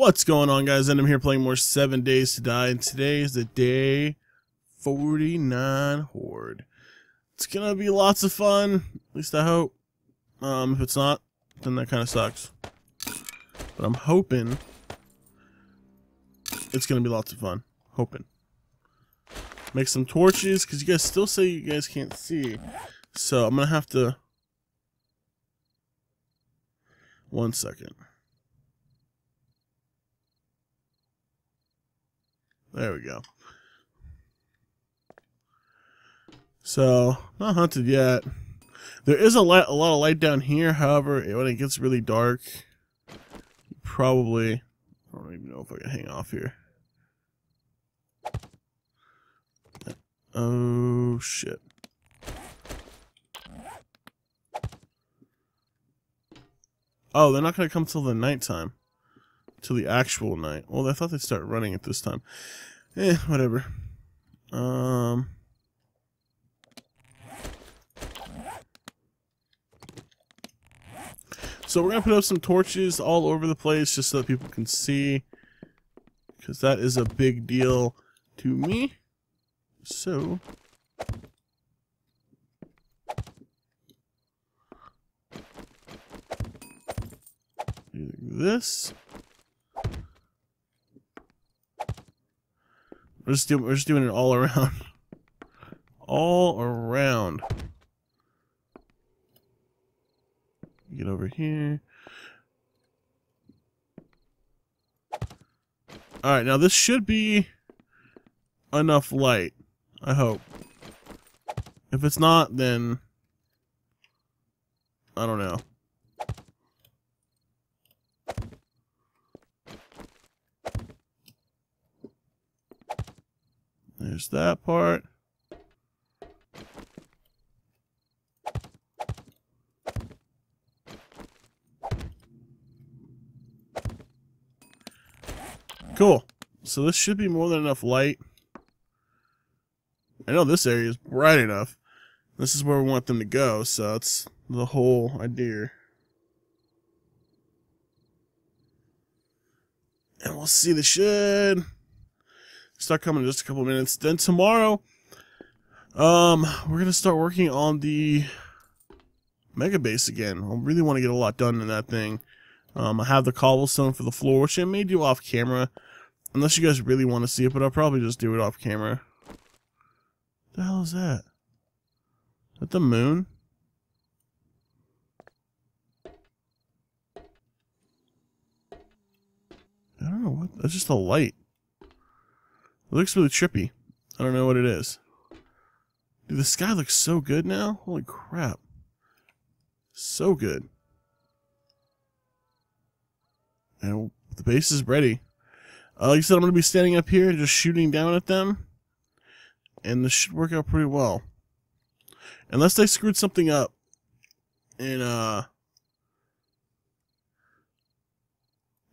What's going on, guys? And I'm here playing more 7 Days to Die, and today is the day 49 horde. It's gonna be lots of fun, at least I hope. If it's not, then that kind of sucks. But I'm hoping it's gonna be lots of fun. Hoping. Make some torches, because you guys still say you guys can't see. So I'm gonna have to... One second. There we go. So, not hunted yet. There is a lot of light down here, however, when it gets really dark, probably... I don't even know if I can hang off here. Oh, shit. Oh, they're not going to come till the nighttime. Till the actual night. Well, I thought they'd start running at this time. Whatever. So we're going to put up some torches all over the place just so that people can see. Because that is a big deal to me. So... This... We're just doing it all around. All around. Get over here. Alright, now this should be enough light. I hope. If it's not, then... I don't know. There's that part. Cool. So this should be more than enough light. I know this area is bright enough. This is where we want them to go, so that's the whole idea. And we'll see the shed. Start coming in just a couple minutes. Then tomorrow, we're going to start working on the mega base again. I really want to get a lot done in that thing. I have the cobblestone for the floor, which I may do off camera. Unless you guys really want to see it, but I'll probably just do it off camera. What the hell is that? Is that the moon? I don't know. What? That's just a light. It looks really trippy. I don't know what it is. Dude, the sky looks so good now. Holy crap. So good. And the base is ready. Like I said, I'm going to be standing up here and just shooting down at them. And this should work out pretty well. Unless they screwed something up. In,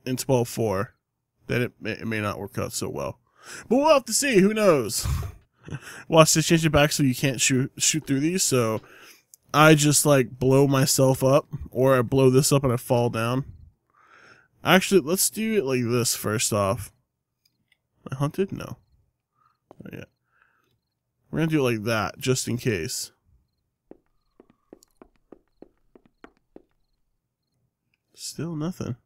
12.4. Then it may not work out so well. But we'll have to see. Who knows? Watch this. Change it back so you can't shoot through these. So I just like blow myself up, or I blow this up and I fall down. Actually, let's do it like this first off. I hunted? No. Not yet. We're gonna do it like that, just in case. Still nothing.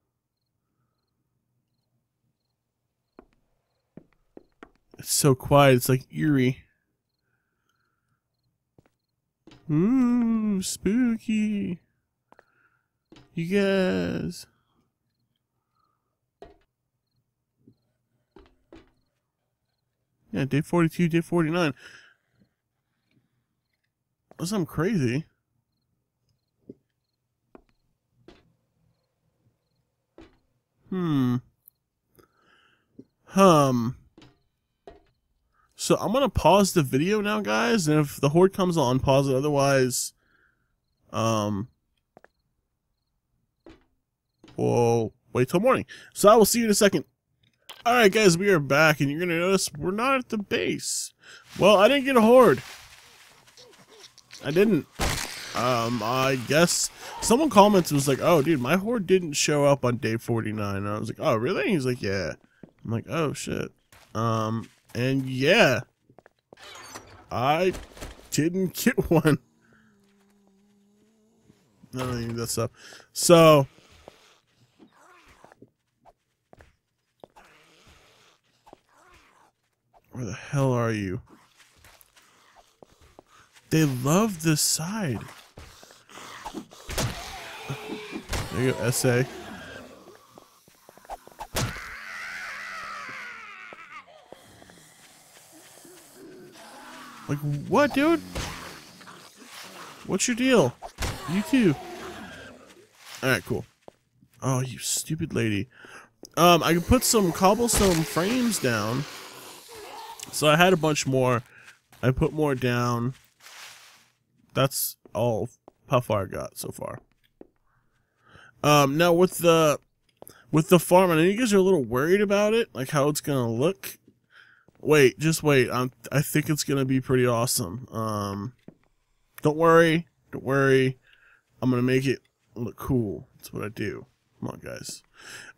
It's so quiet, it's like eerie. Ooh, spooky. You guys. Yeah, day 42, day 49. That's something crazy. So I'm going to pause the video now, guys, and if the horde comes on, pause it. Otherwise, we'll wait till morning. So I will see you in a second. Alright, guys, we are back, and you're going to notice we're not at the base. Well, I didn't get a horde. I didn't. I guess someone commented, was like, oh dude, my horde didn't show up on day 49. And I was like, oh really? He's like, yeah. I'm like, oh shit. And yeah, I didn't get one. I don't need that stuff. So where the hell are you? They love this side. There you go, SA. Like, what, dude? What's your deal? You too. Alright, cool. Oh, you stupid lady. I can put some cobblestone frames down. So I had a bunch more. I put more down. That's all, how far I got so far. Now with the farm, I know you guys are a little worried about it, like how it's gonna look. Wait, just wait. I think it's gonna be pretty awesome. Don't worry, don't worry. I'm gonna make it look cool. That's what I do. Come on, guys.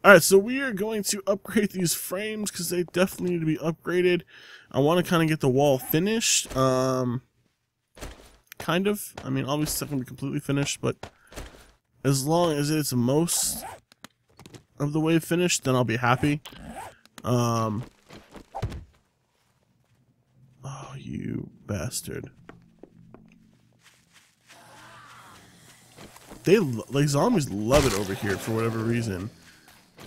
All right, so we are going to upgrade these frames because they definitely need to be upgraded. I want to kind of get the wall finished. Kind of. I mean, obviously it's not going to be completely finished, but as long as it's most of the way finished, then I'll be happy. Oh, you bastard. They, like, zombies love it over here for whatever reason.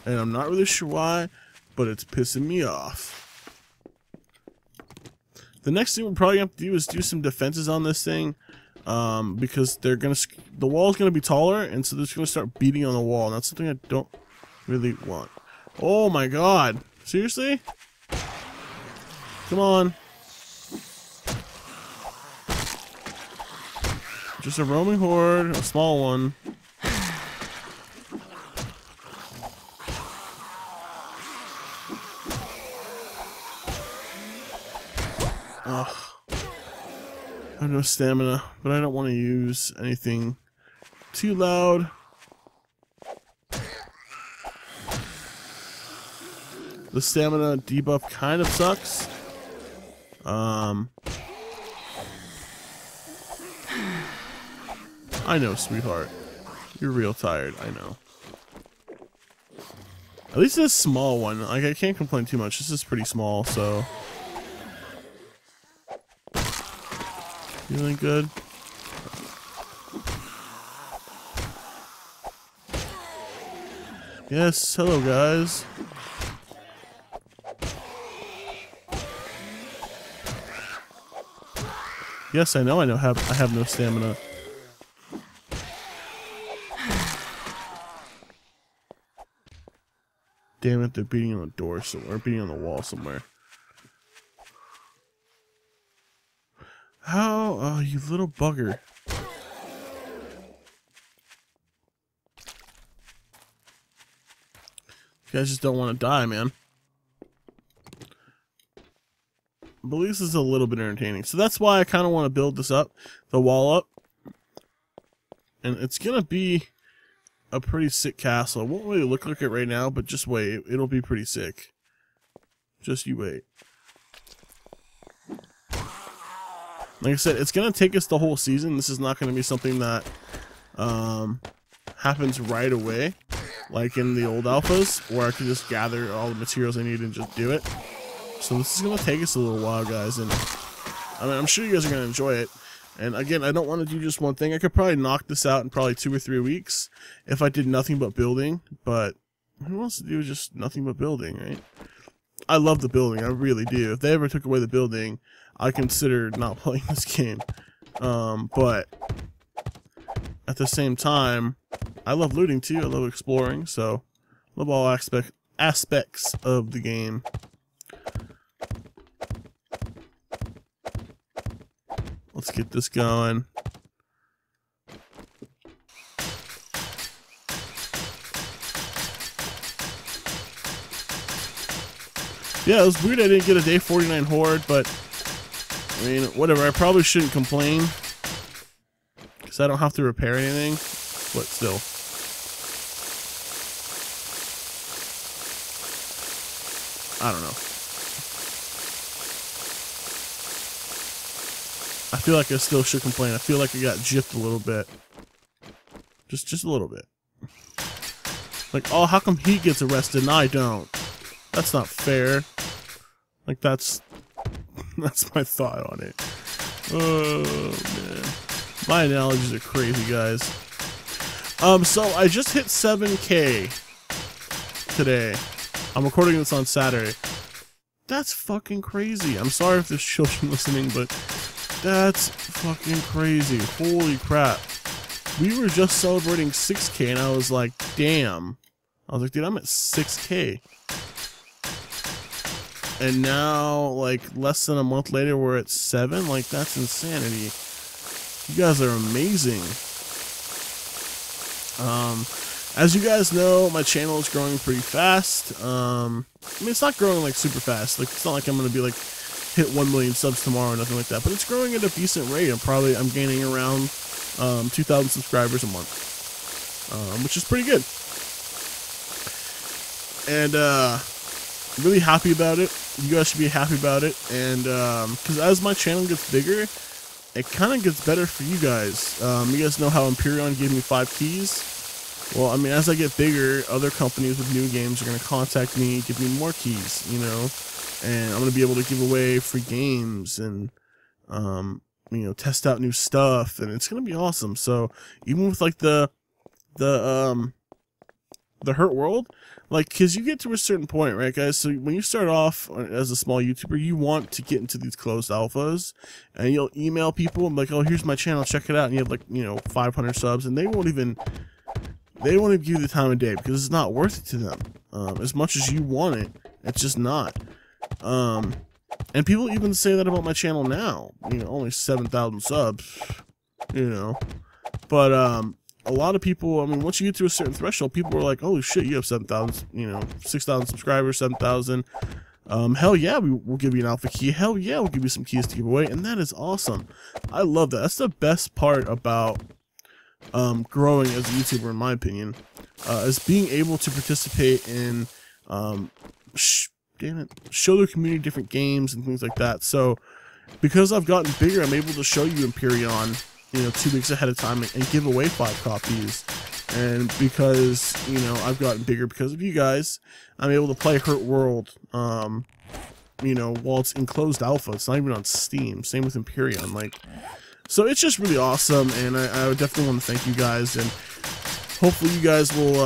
And I'm not really sure why, but it's pissing me off. The next thing we're probably going to have to do is do some defenses on this thing, because they're going to, the wall is going to be taller, and so they're just going to start beating on the wall, and that's something I don't really want. Oh my god! Seriously? Come on! Just a roaming horde, a small one. Ugh. I have no stamina, but I don't want to use anything too loud. The stamina debuff kind of sucks. I know, sweetheart. You're real tired, I know. At least this small one, like, I can't complain too much. This is pretty small, so... Feeling good? Yes, hello guys. Yes, I have no stamina. Damn it, they're beating on the door somewhere, beating on the wall somewhere. How? Oh, you little bugger. You guys just don't want to die, man. But at least this is a little bit entertaining. So that's why I kind of want to build this up, the wall up. And it's going to be a pretty sick castle. It won't really look like it right now, but just wait. It'll be pretty sick. Just you wait. Like I said, it's going to take us the whole season. This is not going to be something that happens right away, like in the old alphas, where I can just gather all the materials I need and just do it. So this is going to take us a little while, guys, and I mean, I'm sure you guys are going to enjoy it. And again, I don't want to do just one thing. I could probably knock this out in probably 2 or 3 weeks if I did nothing but building, but who wants to do just nothing but building, right? I love the building, I really do. If they ever took away the building, I consider not playing this game. But at the same time, I love looting too, I love exploring, so I love all aspects of the game. Let's get this going. Yeah, it was weird I didn't get a day 49 horde, but I mean, whatever, I probably shouldn't complain. Because so I don't have to repair anything, but still. I don't know. I feel like I still should complain. I feel like I got gypped a little bit. Just a little bit. Like, oh, how come he gets arrested and I don't? That's not fair. Like, that's my thought on it. Oh, man. My analogies are crazy, guys. So I just hit 7K today. I'm recording this on Saturday. That's fucking crazy. I'm sorry if there's children listening, but that's fucking crazy. Holy crap. We were just celebrating 6K, and I was like, damn. I was like, dude, I'm at 6K. And now, like, less than a month later, we're at 7. Like, that's insanity. You guys are amazing. As you guys know, my channel is growing pretty fast. I mean, it's not growing like super fast. Like, it's not like I'm gonna be like hit 1 million subs tomorrow or nothing like that. But it's growing at a decent rate. I'm gaining around 2,000 subscribers a month, which is pretty good. And I'm really happy about it. You guys should be happy about it. And because as my channel gets bigger, it kind of gets better for you guys. You guys know how Empyrion gave me 5 keys. Well, I mean, as I get bigger, other companies with new games are going to contact me, give me more keys, you know, and I'm going to be able to give away free games and, you know, test out new stuff, and it's going to be awesome. So even with like the Hurtworld, like, cause you get to a certain point, right, guys? So when you start off as a small YouTuber, you want to get into these closed alphas, and you'll email people and be like, oh, here's my channel, check it out. And you have like, you know, 500 subs, and they won't even give you the time of day because it's not worth it to them. As much as you want it, it's just not. And people even say that about my channel now. You know, only 7,000 subs, you know. But a lot of people, I mean, once you get to a certain threshold, people are like, holy shit, you have 7,000, you know, 6,000 subscribers, 7,000. Hell yeah, we'll give you an alpha key. Hell yeah, we'll give you some keys to give away. And that is awesome. I love that. That's the best part about growing as a YouTuber, in my opinion, is being able to participate in show the community different games and things like that. So because I've gotten bigger, I'm able to show you Empyrion, you know, 2 weeks ahead of time and give away 5 copies. And because, you know, I've gotten bigger because of you guys, I'm able to play Hurtworld, you know, while it's in closed alpha. It's not even on Steam. Same with Empyrion. Like, so it's just really awesome, and I would definitely want to thank you guys, and hopefully you guys will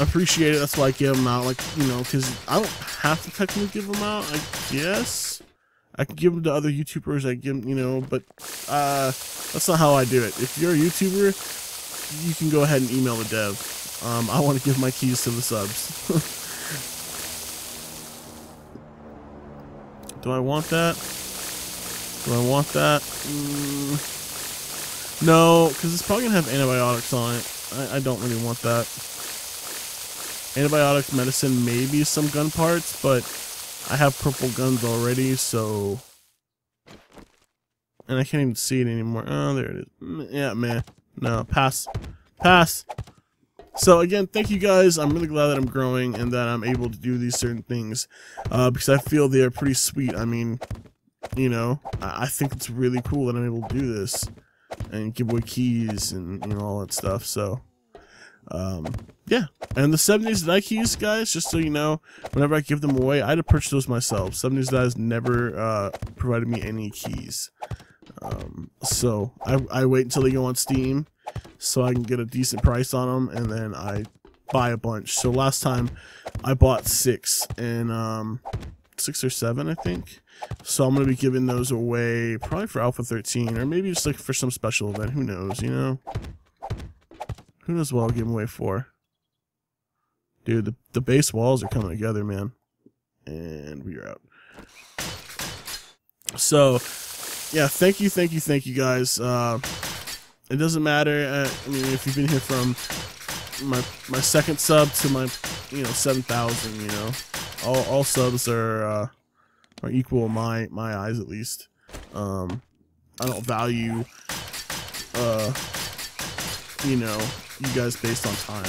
appreciate it. That's why I give them out, like, you know, because I don't have to technically give them out, I guess. I can give them to other YouTubers, I give them, you know, but that's not how I do it. If you're a YouTuber, you can go ahead and email the dev. I want to give my keys to the subs. Do I want that? Do I want that? No, because it's probably going to have antibiotics on it. I don't really want that. Antibiotics, medicine, maybe some gun parts, but I have purple guns already, so... And I can't even see it anymore. Oh, there it is. Yeah, man. No, pass. Pass! So again, thank you guys. I'm really glad that I'm growing and that I'm able to do these certain things, because I feel they are pretty sweet. I mean... You know, I think it's really cool that I'm able to do this and give away keys and, you know, all that stuff. So, yeah. And the 7 Days to Die keys, guys, just so you know, whenever I give them away, I had to purchase those myself. 7 Days to Die has never provided me any keys. So I wait until they go on Steam so I can get a decent price on them, and then I buy a bunch. So last time I bought 6, and 6 or 7, I think. So I'm going to be giving those away probably for Alpha 13, or maybe just like for some special event. Who knows, you know? Who knows what I'll give them away for? Dude, the base walls are coming together, man. And we are out. So, yeah, thank you guys. It doesn't matter, I mean, if you've been here from my 2nd sub to my, you know, 7,000, you know. All subs are equal in my eyes, at least. I don't value you know, you guys based on time.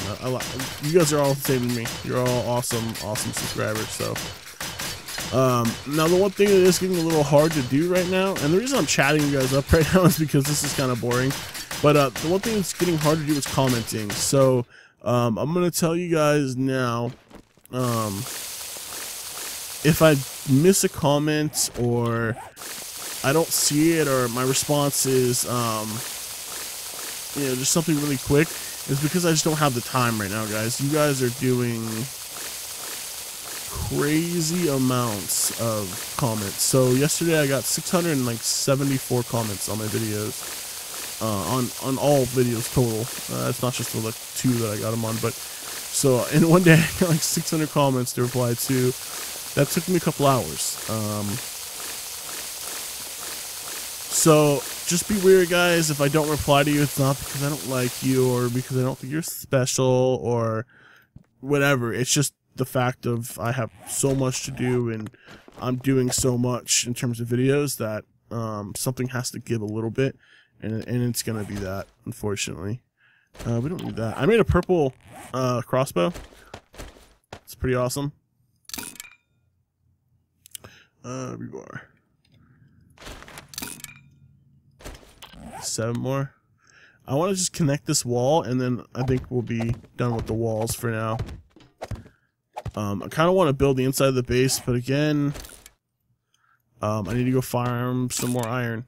You guys are all saving me. You're all awesome subscribers. So now the one thing that is getting a little hard to do right now, and the reason I'm chatting you guys up right now is because this is kind of boring, but the one thing that's getting hard to do is commenting. So I'm gonna tell you guys now, if I miss a comment or I don't see it, or my response is you know, just something really quick, is because I just don't have the time right now, guys. You guys are doing crazy amounts of comments. So yesterday I got 674 comments on my videos, on all videos total. It's not just the like two that I got them on, but so in one day I got like 600 comments to reply to. That took me a couple hours. So just be weird, guys. If I don't reply to you, it's not because I don't like you or because I don't think you're special or whatever. It's just the fact of I have so much to do and I'm doing so much in terms of videos that something has to give a little bit, and it's gonna be that, unfortunately. We don't need that. I made a purple crossbow. It's pretty awesome. Rebar. 7 more. I want to just connect this wall, and then I think we'll be done with the walls for now. I kind of want to build the inside of the base, but again, I need to go farm some more iron.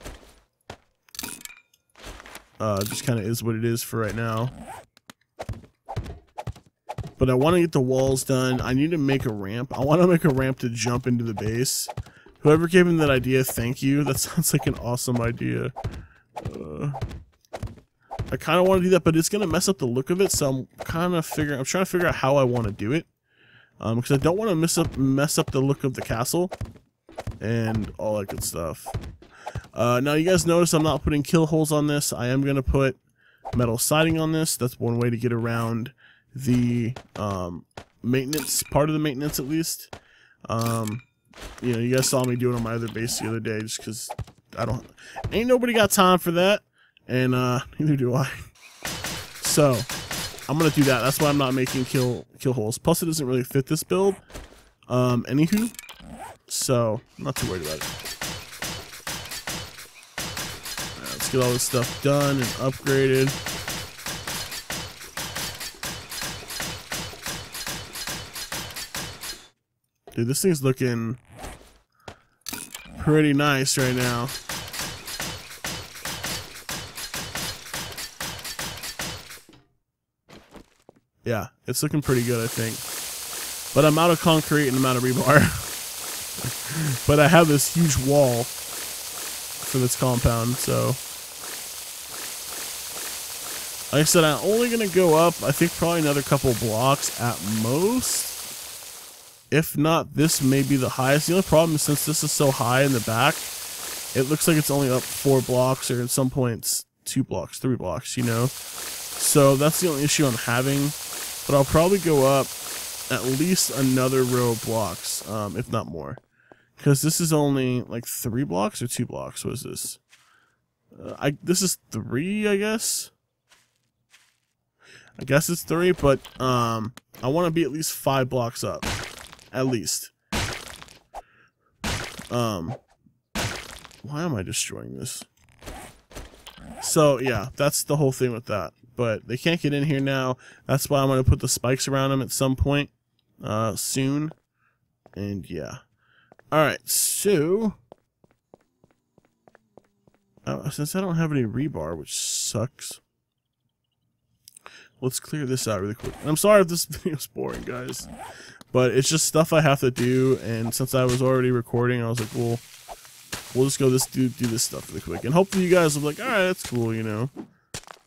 Just kind of is what it is for right now. But I want to get the walls done. I need to make a ramp. I want to make a ramp to jump into the base. Whoever gave him that idea, thank you. That sounds like an awesome idea. I kind of want to do that, but it's gonna mess up the look of it. So I'm trying to figure out how I want to do it, because I don't want to mess up the look of the castle and all that good stuff. Now you guys notice I'm not putting kill holes on this. I am gonna put metal siding on this. That's one way to get around the maintenance part of the maintenance, at least. You know, you guys saw me do it on my other base the other day, just because. Ain't nobody got time for that, and neither do I. So I'm gonna do that. That's why I'm not making kill holes. Plus, it doesn't really fit this build. Anywho, so I'm not too worried about it. All right, let's get all this stuff done and upgraded. Dude, this thing's looking pretty nice right now. Yeah, it's looking pretty good, I think. But I'm out of concrete and I'm out of rebar. But I have this huge wall for this compound, so like I said, I'm only gonna go up, I think, probably another couple blocks at most. If not, this may be the highest. The only problem is, since this is so high in the back, it looks like it's only up 4 blocks, or at some points 2 blocks, 3 blocks, you know? So that's the only issue I'm having. But I'll probably go up at least another row of blocks, if not more. Because this is only like 3 blocks or 2 blocks? What is this? This is 3, I guess? I guess it's 3, but I want to be at least 5 blocks up. At least. Why am I destroying this? So yeah, that's the whole thing with that. But they can't get in here now. That's why I'm gonna put the spikes around them at some point, soon. And yeah. All right. So since I don't have any rebar, which sucks, let's clear this out really quick. And I'm sorry if this video's boring, guys. But it's just stuff I have to do, and since I was already recording, I was like, well, we'll just go do this stuff really quick. And hopefully you guys will be like, alright, that's cool, you know.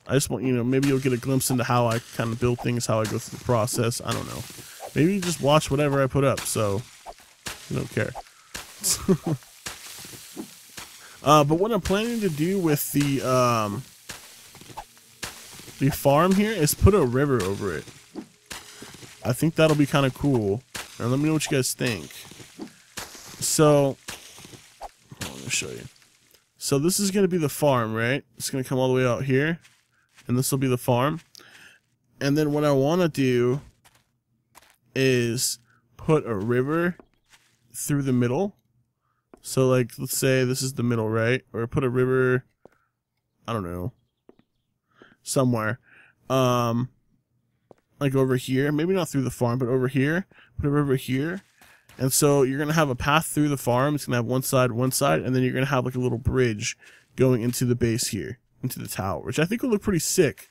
I just want, you know, maybe you'll get a glimpse into how I kind of build things, how I go through the process. I don't know. Maybe you just watch whatever I put up, so I don't care. But what I'm planning to do with the farm here is put a river over it. I think that'll be kind of cool. And let me know what you guys think. So, let me show you. So this is going to be the farm, right? It's going to come all the way out here. and this will be the farm. And then what I want to do is put a river through the middle. So like, let's say this is the middle, right? Or put a river, I don't know, somewhere. Like over here, maybe not through the farm, but over here, put a river here. And so you're going to have a path through the farm. It's going to have one side, and then you're going to have like a little bridge going into the base here, into the tower, which I think will look pretty sick.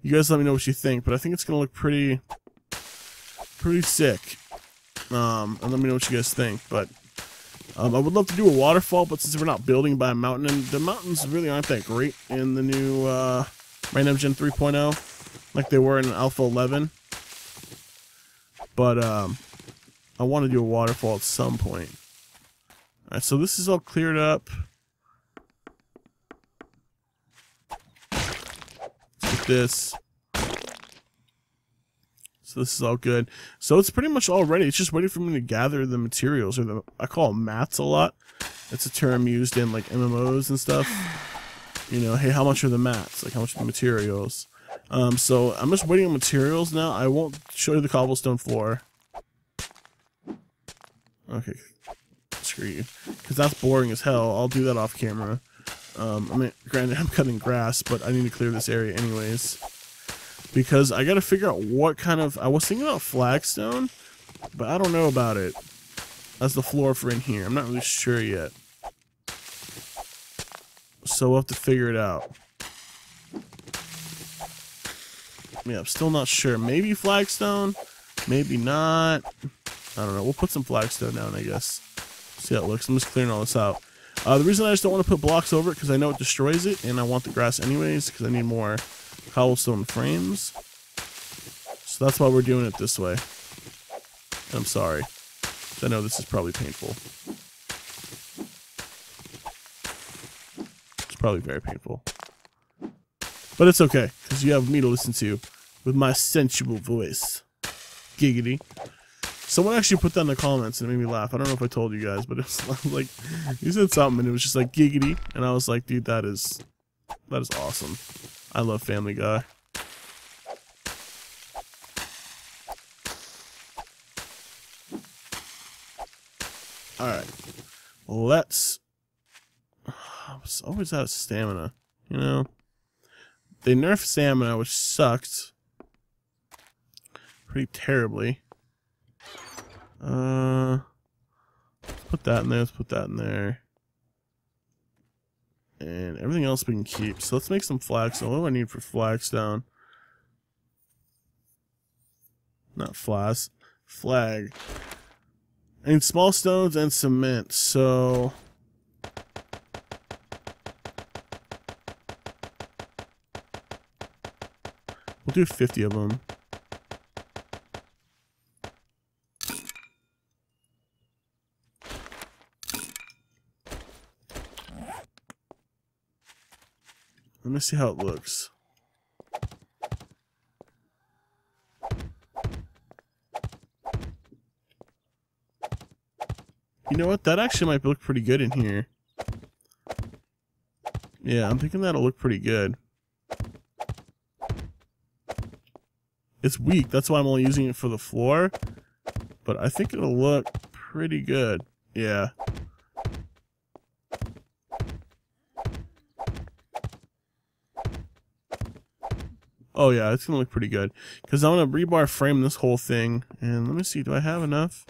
You guys let me know what you think, but I think it's going to look pretty sick. And let me know what you guys think, but I would love to do a waterfall, but since we're not building by a mountain, and the mountains really aren't that great in the new random gen 3.0 like they were in alpha 11, but I want to do a waterfall at some point. Alright, so this is all cleared up. Let's get this. So this is all good. So it's pretty much all ready. It's just waiting for me to gather the materials, or the, I call them mats a lot. It's a term used in like MMOs and stuff. You know, hey, how much are the mats? Like, how much are the materials? So I'm just waiting on materials now. I won't show you the cobblestone floor. Okay, screw you, because that's boring as hell. I'll do that off camera. I mean, granted, I'm cutting grass, but I need to clear this area anyways, because I gotta figure out what kind of, I was thinking about flagstone, but I don't know about it as the floor for in here. I'm not really sure yet, so we'll have to figure it out. Yeah, I'm still not sure. Maybe flagstone, maybe not. I don't know. We'll put some flagstone down, I guess. See how it looks. I'm just clearing all this out. The reason I just don't want to put blocks over it, because I know it destroys it, and I want the grass anyways, because I need more cobblestone frames. So that's why we're doing it this way. I'm sorry. I know this is probably painful. It's probably very painful. But it's okay, because you have me to listen to with my sensual voice. Giggity. Someone actually put that in the comments and it made me laugh. I don't know if I told you guys, but it was like, you said something and it was just like giggity, and I was like, dude, that is awesome. I love Family Guy. Alright. Let's, I was always out of stamina, you know? They nerfed stamina, which sucked pretty terribly. Let's put that in there, let's put that in there. And everything else we can keep. So let's make some flagstone. What do I need for flagstone? Not flies. Flag. I need small stones and cement, so we'll do 50 of them. Let me see how it looks. You know what? That actually might look pretty good in here. Yeah, I'm thinking that'll look pretty good. It's weak. That's why I'm only using it for the floor. But I think it'll look pretty good. Yeah. Oh yeah, it's gonna look pretty good, because I'm gonna rebar frame this whole thing. And let me see, do I have enough?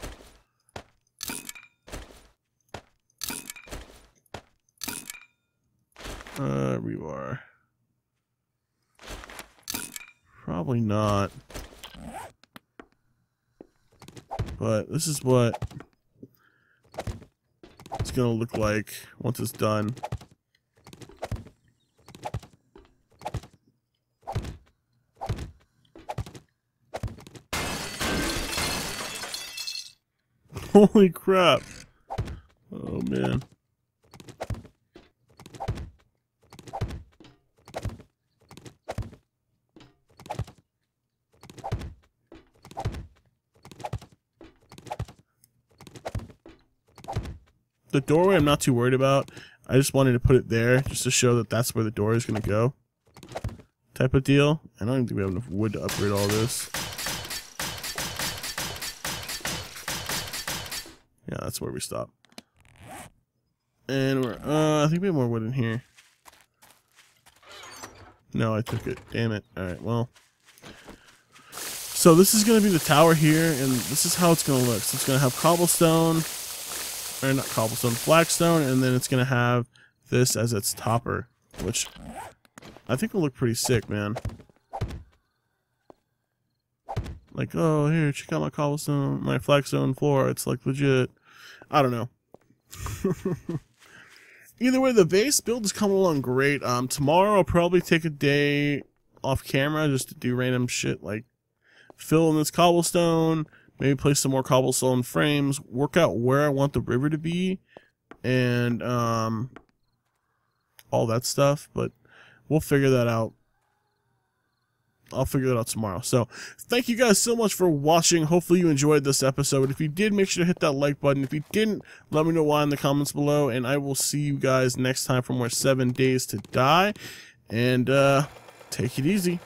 Rebar. Probably not. But this is what it's gonna look like once it's done. Holy crap. Oh, man. The doorway I'm not too worried about. I just wanted to put it there just to show that that's where the door is going to go. type of deal. I don't think we have enough wood to upgrade all this. Yeah, that's where we stop. And we're, I think we have more wood in here. No, I took it. Damn it. Alright, well. So this is going to be the tower here, and this is how it's going to look. So it's going to have cobblestone, or not cobblestone, flagstone, and then it's going to have this as its topper, which I think will look pretty sick, man. Like, oh, here, check out my cobblestone, my flagstone floor. It's like legit. I don't know. Either way, the base build is coming along great. Tomorrow I'll probably take a day off camera just to do random shit like fill in this cobblestone, maybe place some more cobblestone frames, work out where I want the river to be, and all that stuff. But we'll figure that out. I'll figure that out tomorrow. So thank you guys so much for watching. Hopefully you enjoyed this episode. If you did, make sure to hit that like button. If you didn't, let me know why in the comments below, and I will see you guys next time for more 7 Days to Die. And take it easy.